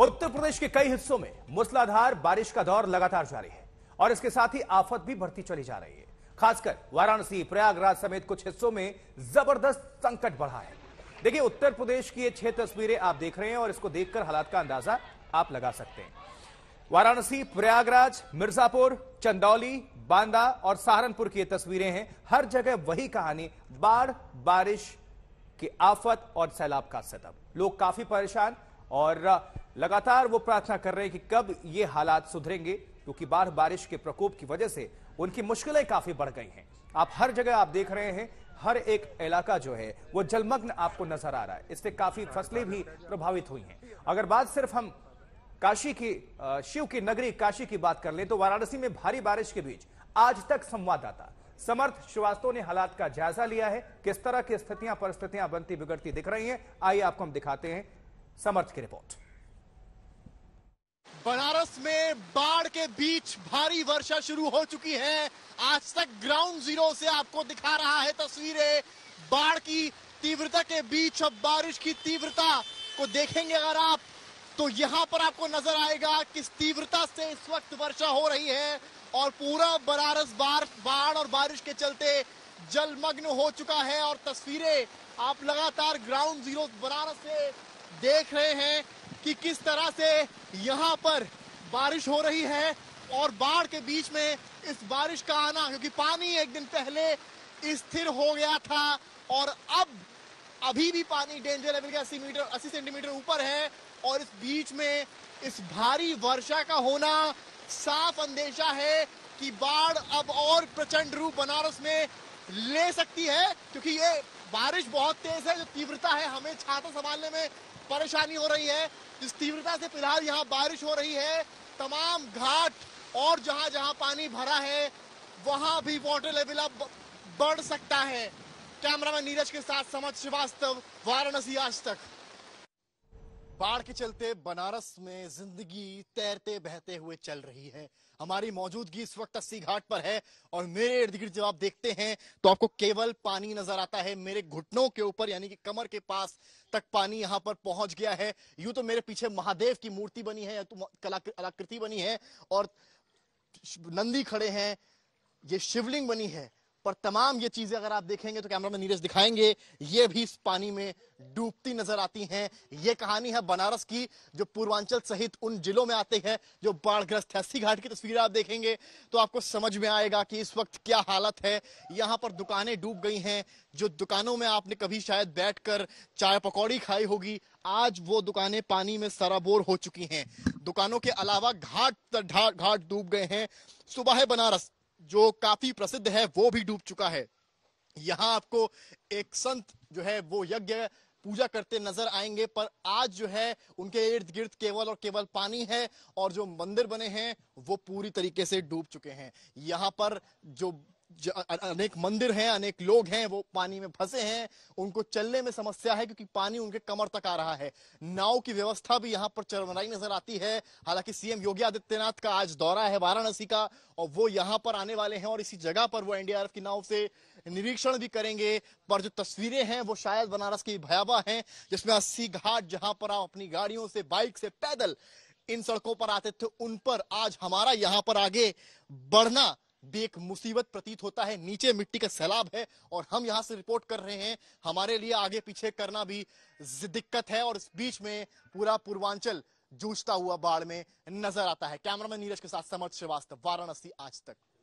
उत्तर प्रदेश के कई हिस्सों में मूसलाधार बारिश का दौर लगातार जारी है और इसके साथ ही आफत भी बढ़ती चली जा रही है। खासकर वाराणसी, प्रयागराज समेत कुछ हिस्सों में जबरदस्त संकट बढ़ा है। देखिए, उत्तर प्रदेश की ये 6 तस्वीरें आप देख रहे हैं और इसको देखकर हालात का अंदाजा आप लगा सकते हैं। वाराणसी, प्रयागराज, मिर्जापुर, चंदौली, बांदा और सहारनपुर की ये तस्वीरें हैं। हर जगह वही कहानी, बाढ़, बारिश की आफत और सैलाब का सतब। लोग काफी परेशान और लगातार वो प्रार्थना कर रहे हैं कि कब ये हालात सुधरेंगे, क्योंकि बाढ़ बारिश के प्रकोप की वजह से उनकी मुश्किलें काफी बढ़ गई हैं। आप हर जगह आप देख रहे हैं, हर एक इलाका जो है वो जलमग्न आपको नजर आ रहा है। इससे काफी फसलें भी प्रभावित हुई हैं। अगर बात सिर्फ हम काशी की, शिव की नगरी काशी की बात कर लें तो वाराणसी में भारी बारिश के बीच आजतक संवाददाता समर्थ श्रीवास्तव ने हालात का जायजा लिया है। किस तरह की परिस्थितियां बनती बिगड़ती दिख रही हैं, आइए आपको हम दिखाते हैं समर्थ की रिपोर्ट। बनारस में बाढ़ के बीच भारी वर्षा शुरू हो चुकी है। आज तक ग्राउंड जीरो से आपको दिखा रहा है तस्वीरें। बाढ़ की तीव्रता के बीच अब बारिश की तीव्रता को देखेंगे अगर आप तो यहाँ पर आपको नजर आएगा किस तीव्रता से इस वक्त वर्षा हो रही है और पूरा बनारस बाढ़ और बारिश के चलते जलमग्न हो चुका है। और तस्वीरें आप लगातार ग्राउंड जीरो बनारस से देख रहे हैं कि किस तरह से यहाँ पर बारिश हो रही है और बाढ़ के बीच में इस बारिश का आना, क्योंकि पानी एक दिन पहले स्थिर हो गया था और अब अभी भी पानी डेंजर लेवल के 80 सेंटीमीटर ऊपर है और इस बीच में इस भारी वर्षा का होना साफ अंदेशा है कि बाढ़ अब और प्रचंड रूप बनारस में ले सकती है, क्योंकि ये बारिश बहुत तेज है। जो तीव्रता है, हमें छाता संभालने में परेशानी हो रही है। जिस तीव्रता से फिलहाल यहाँ बारिश हो रही है, तमाम घाट और जहाँ जहाँ पानी भरा है वहाँ भी वाटर लेवल अब बढ़ सकता है। कैमरामैन नीरज के साथ समर्थ श्रीवास्तव, वाराणसी, आज तक। बाढ़ के चलते बनारस में जिंदगी तैरते बहते हुए चल रही है। हमारी मौजूदगी इस वक्त 80 घाट पर है और मेरे इर्द गिर्द जब आप देखते हैं तो आपको केवल पानी नजर आता है। मेरे घुटनों के ऊपर यानी कि कमर के पास तक पानी यहाँ पर पहुंच गया है। यूं तो मेरे पीछे महादेव की मूर्ति बनी है, तो कलाकृति बनी है और नंदी खड़े हैं, ये शिवलिंग बनी है, पर तमाम ये चीजें अगर आप देखेंगे तो कैमरा में नीरज दिखाएंगे, ये भी इस पानी में डूबती नजर आती हैं। ये कहानी है बनारस की, जो पूर्वांचल सहित उन जिलों में आते हैं जो बाढ़ग्रस्त है। 80 घाट की तस्वीरें आप देखेंगे तो आपको समझ में आएगा कि इस वक्त क्या हालत है। यहाँ पर दुकानें डूब गई हैं। जो दुकानों में आपने कभी शायद बैठकर चाय पकौड़ी खाई होगी, आज वो दुकानें पानी में सराबोर हो चुकी हैं। दुकानों के अलावा घाट डूब गए हैं। सुबह है बनारस जो काफी प्रसिद्ध है, वो भी डूब चुका है। यहाँ आपको एक संत जो है वो यज्ञ पूजा करते नजर आएंगे, पर आज जो है उनके इर्द गिर्द केवल और केवल पानी है और जो मंदिर बने हैं वो पूरी तरीके से डूब चुके हैं। यहाँ पर जो अनेक मंदिर हैं, अनेक लोग हैं, वो पानी में फंसे हैं। उनको चलने में समस्या है क्योंकि पानी उनके कमर तक आ रहा है। नाव की व्यवस्था भी यहाँ पर चरमराई नजर आती है। हालांकि सीएम योगी आदित्यनाथ का आज दौरा है वाराणसी का और वो यहाँ पर आने वाले हैं और इसी जगह पर वो NDRF की नाव से निरीक्षण भी करेंगे। पर जो तस्वीरें हैं वो शायद बनारस की भयावह हैं, जिसमें 80 घाट जहाँ पर आप अपनी गाड़ियों से, बाइक से, पैदल इन सड़कों पर आते थे, उन पर आज हमारा यहाँ पर आगे बढ़ना भी एक मुसीबत प्रतीत होता है। नीचे मिट्टी का सैलाब है और हम यहाँ से रिपोर्ट कर रहे हैं, हमारे लिए आगे पीछे करना भी दिक्कत है और इस बीच में पूरा पूर्वांचल जूझता हुआ बाढ़ में नजर आता है। कैमरामैन नीरज के साथ समर्थ श्रीवास्तव, वाराणसी, आज तक।